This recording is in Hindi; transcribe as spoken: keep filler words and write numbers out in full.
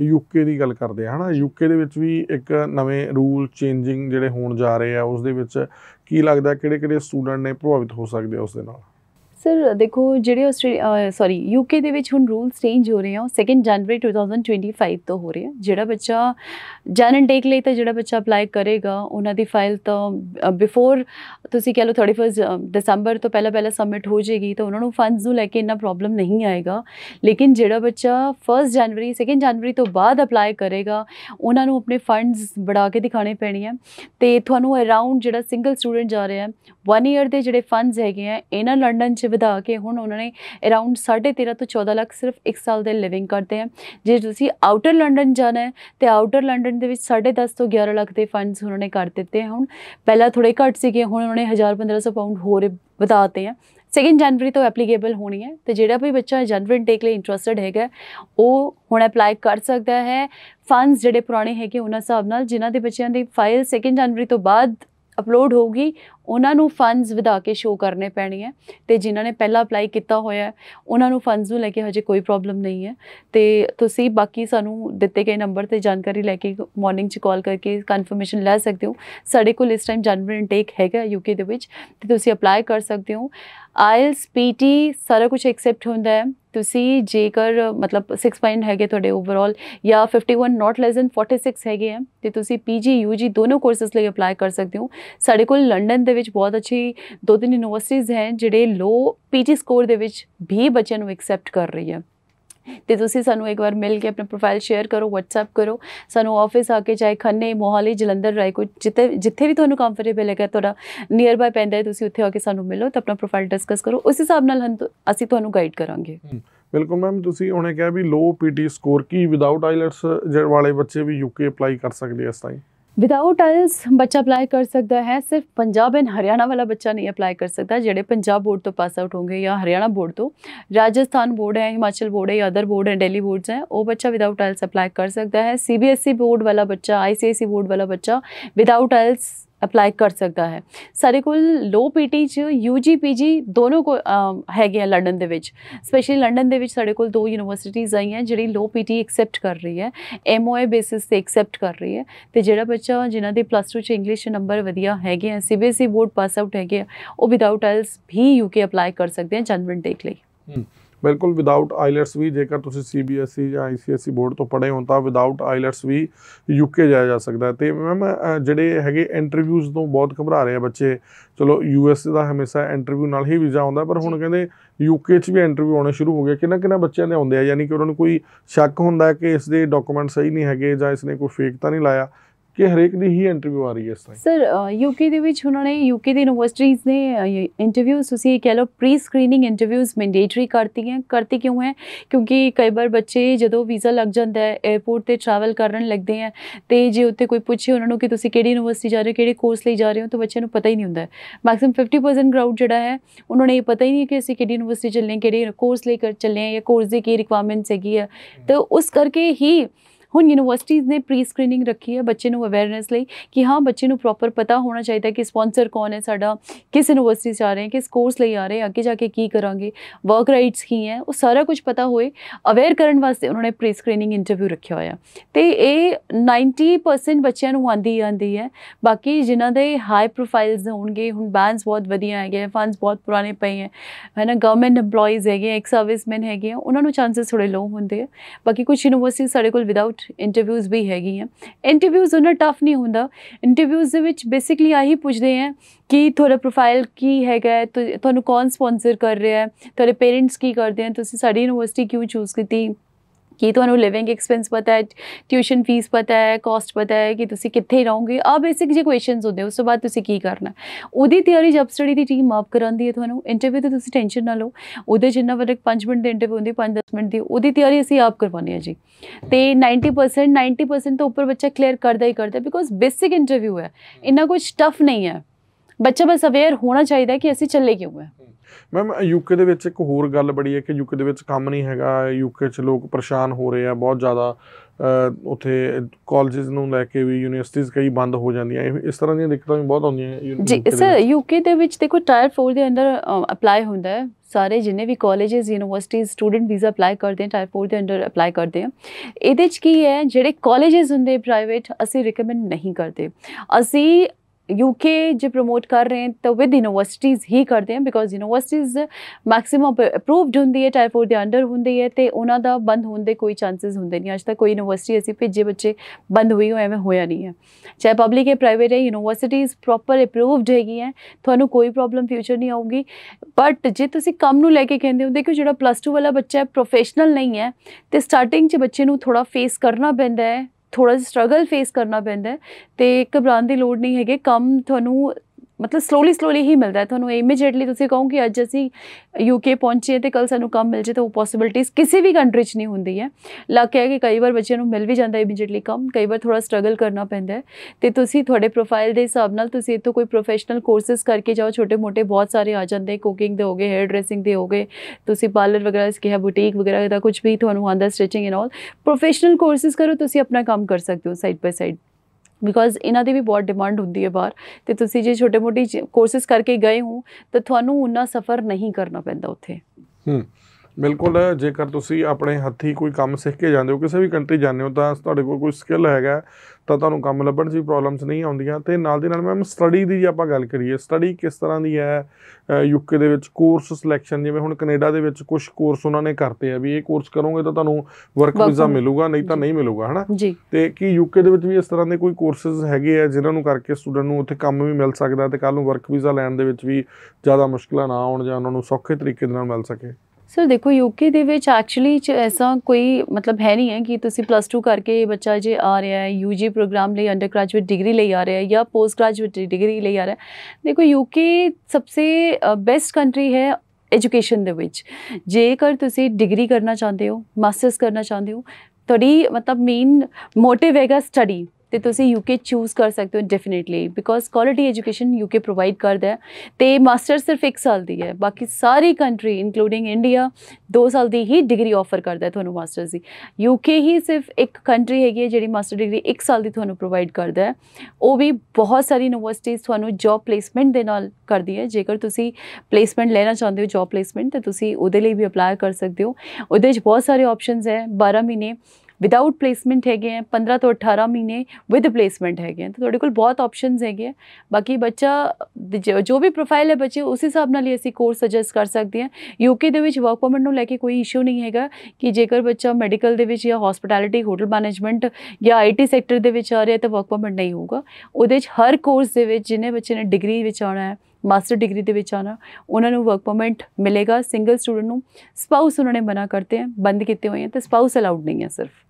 यूके की गल करते हैं ना, यूके भी एक नवे रूल चेंजिंग जोड़े होने जा रहे हैं, उस लगता कि स्टूडेंट ने प्रभावित हो सकते हैं उस। सर देखो जेडे ऑस्ट्रेलिया सॉरी यूके दे विच हुण रूल्स चेंज हो रहे हैं, second January two thousand twenty five तो हो रहे हैं। जोड़ा बच्चा जैन एंड टेक लिए तो जोड़ा बच्चा अपलाई करेगा उन्होंने फाइल तो बिफोर तुम कह लो थर्टी फस्ट दिसंबर तो पहला पहला सबमिट हो जाएगी, तो उन्होंने फंड्स लैके इन्ना प्रॉब्लम नहीं आएगा। लेकिन जोड़ा बच्चा फस्ट जनवरी सैकेंड जनवरी तो बाद अपलाई करेगा उन्होंने अपने फंड्स बढ़ा के दिखाने पैने हैं, तो थोड़ा अराउंड जोड़ा सिंगल स्टूडेंट जा रहा है वन ईयर के जोड़े फंड्स है इन्होंने लंडन ਵਧਾ ਕੇ ਹੁਣ ਉਹਨਾਂ ਨੇ ਅਰਾਊਂਡ साढ़े तेरह ਤੋਂ चौदह ਲੱਖ सिर्फ एक साल ਦੇ ਲਿਵਿੰਗ ਕਰਦੇ ਆ। ਜੇ ਤੁਸੀਂ ਆਊਟਰ ਲੰਡਨ ਜਾਣਾ ਹੈ ਤੇ ਆਊਟਰ ਲੰਡਨ ਦੇ ਵਿੱਚ साढ़े दस ਤੋਂ ग्यारह ਲੱਖ ਦੇ ਫੰਡਸ ਉਹਨਾਂ ਨੇ ਕਰ ਦਿੱਤੇ ਆ। ਹੁਣ ਪਹਿਲਾਂ ਥੋੜੇ ਘੱਟ ਸੀਗੇ, ਹੁਣ ਉਹਨਾਂ ਨੇ हज़ार पंद्रह सौ ਪਾਉਂਡ ਹੋਰ ਵਧਾਤੇ ਆ। सैकेंड जनवरी तो एप्लीकेबल होनी है, तो जोड़ा भी बच्चा जनवरी टेक लिए इंट्रस्टिड है वो हूँ अपलाई कर सकता है। फंड्स जोड़े पुराने है उन्होंने हिसाब न जिन्हों के बच्चों की फाइल सैकेंड जनवरी तो बाद अपलोड होगी उन्होंने फंड्स वधा के शो करने पैने हैं, तो जिन्होंने पहला अपलाई किया होया उन्होंने फंड्स में लैके हजे कोई प्रॉब्लम नहीं है। तो तुम बाकी सानू दिते गए नंबर पर जानकारी लैके मॉर्निंग कॉल करके कन्फर्मेशन लै सकते हो। साढ़े को इस टाइम जनवरी इनटेक हैगा यूके दे विच, ते तुसी अपलाई कर सकते हो। आइल्स पी टी सारा कुछ एक्सैप्ट होंदा है। तुसी जेकर मतलब सिक्स पॉइंट है थोड़े ओवरऑल या fifty one not less than forty six है, तो तुसी पी जी यू जी दोनों कोर्सेस लिए अपलाई कर सकते हो। साढ़े को लंडन दे विच बहुत अच्छी दो तीन यूनिवर्सिटीज़ हैं जिहड़े लो पी जी स्कोर दे विच भी बच्चों को एक्सैप्ट कर रही है। तो तुसी सानू एक बार मिल के अपना प्रोफाइल शेयर करो, व्हाट्सएप करो, सानू ऑफिस आके चाहे खन्ने मोहाली जलंधर रायकोट जिते जिथे भी तुहानू कंफर्टेबल है तुहाडा नियर बाय पैंदा है तुसी उत्थे आके सानू मिलो तो अपना प्रोफाइल डिस्कस करो, उस हिसाब नाल असीं तुहानू गाइड करांगे। बिल्कुल मैम, तुसी हुणे कहा भी लो पीटी स्कोर की विदाउट आईलैट्स वाले बच्चे भी यूके अप्लाई कर सकदे आ। इस ताईं विदाउट आइल्स बच्चा अप्लाई कर सकता है, सिर्फ पंजाब एंड हरियाणा वाला बच्चा नहीं अप्लाई कर सकता। जेडे पंजाब बोर्ड तो पास आउट होंगे या हरियाणा बोर्ड तो, राजस्थान बोर्ड है, हिमाचल बोर्ड है या अदर बोर्ड है, दिल्ली बोर्ड्स हैं, वो बच्चा विदाउट आइल्स अप्लाई कर सकता है। सीबीएसई बोर्ड वाला बच्चा, आईसीएसई बोर्ड वाला बच्चा विदाउट आइल्स अप्लाई कर सकता है। सारे को लो पी टी च यू जी पी जी दोनों को है लंडन के स्पैशली लंडन के साढ़े को दो यूनिवर्सिटीज़ आई हैं जी लो पी टी एक्सैप्ट कर रही है, एम ओ ए बेसिस से एक्सैप्ट कर रही है। तो जोड़ा बच्चा जिन्हों के प्लस टू च इंग्लिश नंबर वधिया है, C B S E board pass out है, वो विदाउट आइल्स भी यूके अप्लाई कर सकते हैं जनवन टेक लिए। बिल्कुल विदाउट आईलैट्स भी जेकर तुसी सीबीएसई या आईसीएसई बोर्ड तो पढ़े हो तो विदाउट आईलैट्स भी यूके जाया जा सकता है। तो मैम जेडे है इंटरव्यूज़ तो बहुत घबरा रहे हैं बच्चे, चलो यूएसए का हमेशा इंटरव्यू नाल ही वीज़ा आउंदा, पर हुण कहंदे यूके च भी इंटरव्यू आने शुरू हो गया। किन्ना किन्ना बच्चों ने आउंदे आ, यानी कि उन्होंने कोई शक हुंदा कि इसदे डॉक्यूमेंट सही नहीं है जां इसने कोई फेक तो नहीं लाया कि हरेक दी ही इंटरव्यू आ रही है। सर यूके दे विच उन्होंने यूके दी यूनिवर्सिटीज़ ने इंटरव्यूज़ तुसीं कह लो प्री स्क्रीनिंग इंटरव्यूज़ मैंडेटरी करती हैं। करती क्यों हैं? क्योंकि कई बार बच्चे जदों वीज़ा लग जाता है एयरपोर्ट पर ट्रैवल करन लगते हैं, तो जे उत्थे कोई पूछे उन्होंने कि तुसीं केड़ी यूनिवर्सिटी जा रहे हो, केड़े कोर्स ले जा रहे हो, तो बच्चे नूं पता ही नहीं हुंदा। मैक्सिमम फिफ्टी परसेंट क्राउड जिहड़ा है उन्होंने ये पता ही नहीं कि असीं केड़ी यूनिवर्सिटी चलने, केड़े कोर्स लेकर चले या कोर्स की की रिक्वायरमेंट्स हैगी है। तो उस करके ही हुण यूनिवर्सिटीज़ ने प्री स्क्रीनिंग रखी है बच्चे नू अवेयरनेस लई कि हाँ बच्चे नू प्रॉपर पता होना चाहिए कि स्पॉन्सर कौन है साडा, किस यूनिवर्सिटी से आ रहे हैं, किस कोर्स ले आ रहे हैं, आगे जाके की करांगे, वर्क राइट्स की हैं, वो सारा कुछ पता होए अवेयर करने वास्ते उन्होंने प्री स्क्रीनिंग इंटरव्यू रखा होया। तो ये नाइनटी परसेंट बच्चों नू आंदी आंदी है। बाकी जिन्हां दे हाई प्रोफाइल्स होणगे, हुण बैंड्स बहुत वधिया है, फंड्स बहुत पुराने पे हैं है ना, गवर्नमेंट एम्प्लॉइज़ है, एक्स सर्विसमैन है, उन्होंने चांसेस थोड़े लो होंगे। बाकी कुछ यूनिवर्सिटी साढ़े कोल विदाउट इंटरव्यूज़ भी हैगी हैं। इंटरव्यूज़ उन्ना टफ नहीं होंदा, इंटरव्यूज़ बेसिकली आही पुछदे हैं कि थोड़ा प्रोफाइल की हैगा, तुहानू कौन स्पॉन्सर कर रहा है, थोड़े पेरेंट्स की करते हैं, तुसीं साडी यूनिवर्सिटी क्यों चूज़ की, कि तुहानू लिविंग एक्सपेंस पता है, ट्यूशन फीस पता है, कॉस्ट पता है कि तुसीं कित्थे रहोगे, आ बेसिक जे क्वेश्चन होंदे। उस तो बाद तुसीं की करना, उहदी तैयारी जॉब स्टडी की टीम आप करांदी है तुहानू। इंटरव्यू तो तुसीं टेंशन ना लो, उहदे जिन्ना वर्क पाँच मिनट की इंटरव्यू होंदी, पाँच दस मिनट की, उहदी तैयारी असीं आप करवाने हैं जी। तो नाइनटी परसेंट नाइनटी परसेंट तो उपर बच्चा क्लीयर करता ही करता, बिकॉज बेसिक इंटरव्यू है, इन्ना कुछ टफ नहीं है, बच्चा बस अवेयर होना चाहिए कि असीं चले क्यों है। मैम यूके दे विच एक होर गल बड़ी है कि यूके दे विच काम नहीं हैगा, यूके च लोग परेशान हो रहे हैं बहुत ज़्यादा, ਉੱਥੇ ਕਾਲਜਸ ਨੂੰ ਲੈ ਕੇ ਵੀ ਯੂਨੀਵਰਸਿਟੀਆਂ ਕਈ ਬੰਦ ਹੋ ਜਾਂਦੀਆਂ, ਇਸ ਤਰ੍ਹਾਂ ਦੀਆਂ ਦਿੱਕਤਾਂ ਵੀ ਬਹੁਤ ਆਉਂਦੀਆਂ ਜੀ। ਸਰ ਯੂਕੇ ਦੇ ਵਿੱਚ ਦੇਖੋ ਟਾਇਰ ਫੋਰ ਦੇ ਅੰਦਰ ਅਪਲਾਈ ਹੁੰਦਾ ਹੈ, ਸਾਰੇ ਜਿੰਨੇ ਵੀ ਕਾਲਜਸ ਯੂਨੀਵਰਸਿਟੀਆਂ ਸਟੂਡੈਂਟ ਵੀਜ਼ਾ ਅਪਲਾਈ ਕਰਦੇ ਆ ਟਾਇਰ ਫੋਰ ਦੇ ਅੰਦਰ ਅਪਲਾਈ ਕਰਦੇ ਆ। ਇਹਦੇ 'ਚ ਕੀ ਹੈ ਜਿਹੜੇ ਕਾਲਜਸ ਹੁੰਦੇ ਪ੍ਰਾਈਵੇਟ ਅਸੀਂ ਰਿਕਮੈਂਡ ਨਹੀਂ ਕਰਦੇ, ਅਸੀਂ यूके जो प्रमोट कर रहे हैं तो विद यूनिवर्सिटीज़ ही करते हैं बिकॉज यूनिवर्सिटीज़ मैक्सीम अप्रूवड होंगी है टाइप फोर के अंडर होंगी है तो उन्होंने बंद होने के कोई चांसेस होंगे नहीं। अज तक कोई यूनिवर्सिटी ऐसी भेजे बच्चे बंद हुई हो एवं होया नहीं है, चाहे पब्लिक है प्राइवेट है, यूनिवर्सिटीज़ प्रॉपर अप्रूवड हैगी हैं, थानू कोई प्रॉब्लम फ्यूचर नहीं आऊगी। बट जे तुसीं कम नूं लैके कहंदे हो देखो जो प्लस टू वाला बच्चा है प्रोफेशनल नहीं है तो स्टार्टिंग च बच्चे नूं थोड़ा फेस करना पैंदा है, थोड़ा स्ट्रगल फेस करना पैंदा है तो घबराने की लोड़ नहीं है। कम थानू मतलब स्लोली स्लोली ही मिलता है, थानू इमीजिएटली तुसीं कहो कि अज असीं यूके पहुंचे तो कल सानू कम मिल जाए तो पॉसिबिलिटीज़ किसी भी कंट्री च नहीं होंदी है। लक है कि कई बार बच्चों नूं मिल भी जाता है इमीजिएटली कम, कई बार थोड़ा स्ट्रगल करना पैंदा है तो तुसीं तुहाडे प्रोफाइल के हिसाब नाल तुसीं इत्थों कोई प्रोफेशनल कोर्सेज करके जाओ। छोटे मोटे बहुत सारे आ जाते हैं, कुकिंग के हो गए, हेयर ड्रेसिंग के हो गए, तुसीं पार्लर वगैरह सिक्या, बुटीक वगैरह का कुछ भी तुहानू आंदा, stitching and all professional courses करो, तुसीं अपना काम कर सकते हो साइड बाय साइड बिकॉज इन्हां दी भी बहुत डिमांड होंदी है बाहर। तो तुसीं जे छोटे मोटी कोर्सेज करके गए हो तो तुहानू उन्ना सफ़र नहीं करना पैंदा उत्थे। बिल्कुल है, जेकर तुसीं अपने हथीं कोई काम सीख के जाते हो, किसी भी कंट्री जाते हो तो तुहाडे कोल कोई स्किल हैगा तो तुहानू काम लभण दी प्रॉब्लम्स नहीं आउंदियां। ते नाल दी नाल मैम स्टडी दी जे आपां गल करिए, स्टडी किस तरह की है यूके दे विच? कोर्स सिलेक्शन जिवें हुण कनेडा दे विच कुछ कोर्स उन्होंने करते हैं भी ये कोर्स करोगे तो तुहानू वर्क वीज़ा मिलूगा नहीं तो नहीं मिलूगा, है ना? तो कि यूके दे विच भी इस तरह के कोई कोर्सेज हैगे है जिन्हां नूं करके स्टूडेंट नूं उत्थे काम भी मिल सकदा है ते कल नूं वर्क वीज़ा लैण दे विच भी ज़्यादा मुश्किलां ना आउण जां उन्हां नूं सौखे तरीके नाल मिल सके? सर देखो यूके दे विच एक्चुअली ऐसा कोई मतलब है नहीं है कि तुसी प्लस टू करके बच्चा जे आ रहा है यूजी प्रोग्राम ले अंडर ग्रेजुएट डिग्री ले आ रहा है या पोस्ट ग्रेजुएट डिग्री ले आ रहा है। देखो यूके सबसे बेस्ट कंट्री है एजुकेशन दे विच, जेकर तुसी डिग्री करना चाहते हो, मास्टर्स करना चाहते हो, थोड़ी मतलब मेन मोटिव हैगा स्टडी तो तुसी यूके चूज़ कर सकते हो definitely because quality education UK provide करता है। तो मास्टर सिर्फ एक साल की है, बाकी सारी कंट्री इंकलूडिंग इंडिया दो साल की ही डिग्री ऑफर करता है थोनू मास्टर्स की। यूके ही सिर्फ एक कंट्री हैगी है जी मास्टर डिग्री एक साल की थोनू प्रोवाइड करता है, वो भी बहुत सारी यूनिवर्सिटीज़ थोनू जॉब प्लेसमेंट के नाल करती है। जेकर तुसी प्लेसमेंट लेना चाहते हो जॉब प्लेसमेंट तो तुसी उहदे लई भी अप्लाई कर सकते हो, उहदे विच बहुत सारे ऑप्शनस है। बारह महीने विदाउट प्लेसमेंट हैगे हैं, पंद्रह तो अठारह महीने विद प्लेसमेंट हैगे हैं, तो थोड़े कोल बहुत ऑप्शनस हैगे हैं। बाकी बच्चा जो भी प्रोफाइल है बच्चे उस हिसाब नाल असी कोर्स सजेस्ट कर सकते हैं। यूके दे विच वर्क परमिट नूं लैके कोई इशू नहीं हैगा कि जेकर बच्चा मैडिकल दे विच या हॉस्पिटैलिटी होटल मैनेजमेंट या आई टी सैक्टर दे विच आ रहा है तो वर्क परमिट नहीं होगा। उहदे विच हर कोर्स दे विच जिन्हें बच्चे ने डिग्री विच आना है मास्टर डिग्री के विच आना उन्होंने वर्क परमिट मिलेगा। सिंगल स्टूडेंट नूं स्पाउस उन्होंने मना करते हैं बंद किए हुए हैं तो स्पाउस अलाउड नहीं है सिर्फ।